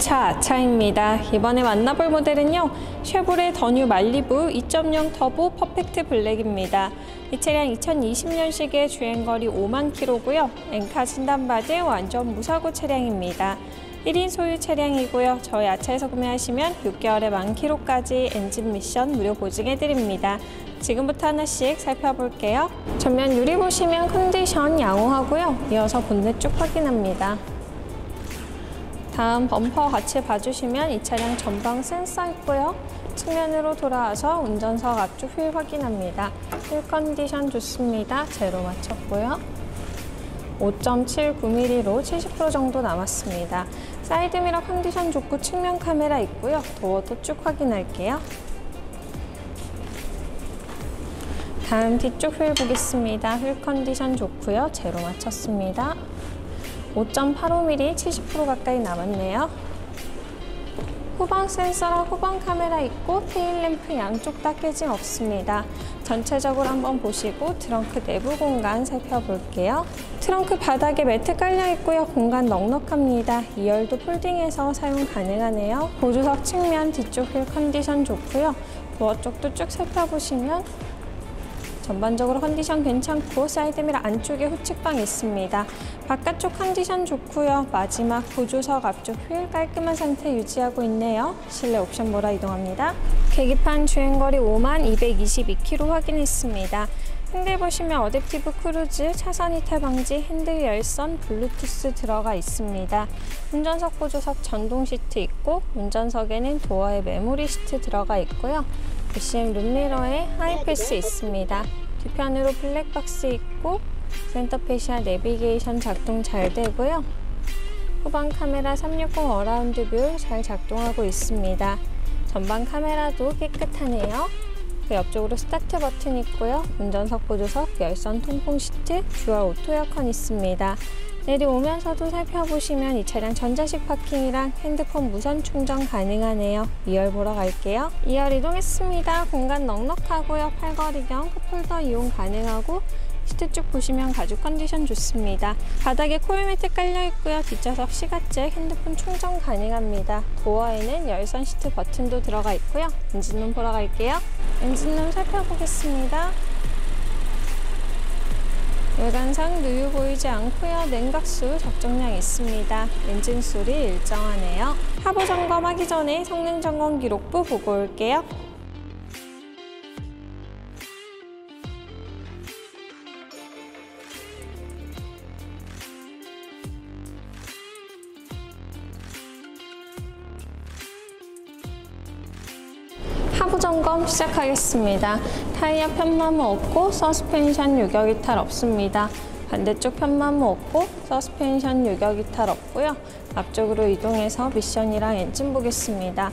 2차 차입니다. 이번에 만나볼 모델은요, 쉐보레 더뉴 말리부 2.0 터보 퍼펙트 블랙입니다. 이 차량 2020년식에 주행거리 5만 킬로고요, 엔카 진단받은 완전 무사고 차량입니다. 1인 소유 차량이고요, 저희 아차에서 구매하시면 6개월에 1만 킬로까지 엔진 미션 무료 보증해드립니다. 지금부터 하나씩 살펴볼게요. 전면 유리 보시면 컨디션 양호하고요, 이어서 본넷 쭉 확인합니다. 다음 범퍼 같이 봐주시면 이 차량 전방 센서 있고요, 측면으로 돌아와서 운전석 앞쪽 휠 확인합니다. 휠 컨디션 좋습니다. 제로 맞췄고요, 5.79mm로 70% 정도 남았습니다. 사이드미러 컨디션 좋고 측면 카메라 있고요, 도어도 쭉 확인할게요. 다음 뒤쪽 휠 보겠습니다. 휠 컨디션 좋고요, 제로 맞췄습니다. 5.85mm 70% 가까이 남았네요. 후방 센서랑 후방 카메라 있고 테일램프 양쪽 다 깨짐 없습니다. 전체적으로 한번 보시고 트렁크 내부 공간 살펴볼게요. 트렁크 바닥에 매트 깔려있고요, 공간 넉넉합니다. 2열도 폴딩해서 사용 가능하네요. 보조석 측면 뒤쪽 휠 컨디션 좋고요, 도어 쪽도 쭉 살펴보시면 전반적으로 컨디션 괜찮고 사이드미러 안쪽에 후측방 있습니다. 바깥쪽 컨디션 좋고요, 마지막 보조석 앞쪽 휠 깔끔한 상태 유지하고 있네요. 실내 옵션보라 이동합니다. 계기판 주행거리 5만 222km 확인했습니다. 핸들 보시면 어댑티브 크루즈, 차선 이탈 방지, 핸들 열선, 블루투스 들어가 있습니다. 운전석 보조석 전동 시트 있고 운전석에는 도어에 메모리 시트 들어가 있고요. BCM 룸미러에 하이패스 있습니다. 뒤편으로 블랙박스 있고 센터페시아 내비게이션 작동 잘 되고요. 후방 카메라 360 어라운드 뷰 잘 작동하고 있습니다. 전방 카메라도 깨끗하네요. 그 옆쪽으로 스타트 버튼 있고요. 운전석 보조석, 열선 통풍 시트, 듀얼 오토 에어컨 있습니다. 내려오면서도 살펴보시면 이 차량 전자식 파킹이랑 핸드폰 무선 충전 가능하네요. 2열 보러 갈게요. 2열 이동했습니다. 공간 넉넉하고요, 팔걸이경 컵홀더 이용 가능하고 시트 쭉 보시면 가죽 컨디션 좋습니다. 바닥에 코일 매트 깔려있고요, 뒷좌석 시가잭, 핸드폰 충전 가능합니다. 도어에는 열선 시트 버튼도 들어가 있고요. 엔진룸 보러 갈게요. 엔진룸 살펴보겠습니다. 외관상 누유 보이지 않고요, 냉각수 적정량 있습니다. 엔진 소리 일정하네요. 하부 점검하기 전에 성능 점검 기록부 보고 올게요. 하부 점검 시작하겠습니다. 타이어 편마모 없고 서스펜션 유격 이탈 없습니다. 반대쪽 편마모 없고 서스펜션 유격 이탈 없고요. 앞쪽으로 이동해서 미션이랑 엔진 보겠습니다.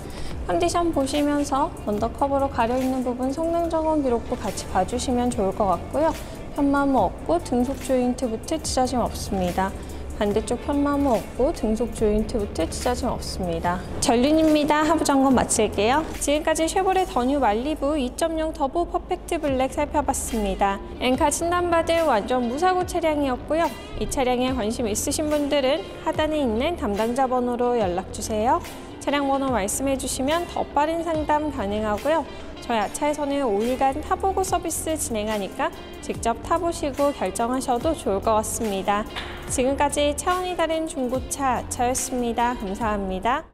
컨디션 보시면서 언더커버로 가려있는 부분 성능 점검 기록도 같이 봐주시면 좋을 것 같고요. 편마모 없고 등속 조인트 부트 찢어짐 없습니다. 반대쪽 편마모 없고 등속 조인트 부트 찢어짐 없습니다. 전륜입니다. 하부 점검 마칠게요. 지금까지 쉐보레 더뉴 말리부 2.0 터보 퍼펙트 블랙 살펴봤습니다. 엔카 진단받은 완전 무사고 차량이었고요. 이 차량에 관심 있으신 분들은 하단에 있는 담당자 번호로 연락주세요. 차량 번호 말씀해주시면 더 빠른 상담 가능하고요. 저희 아차에서는 5일간 타보고 서비스 진행하니까 직접 타보시고 결정하셔도 좋을 것 같습니다. 지금까지 차원이 다른 중고차 아차였습니다. 감사합니다.